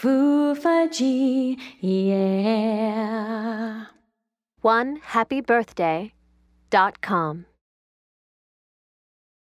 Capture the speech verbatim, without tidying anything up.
Fufaji, yeah. one happy birthday dot com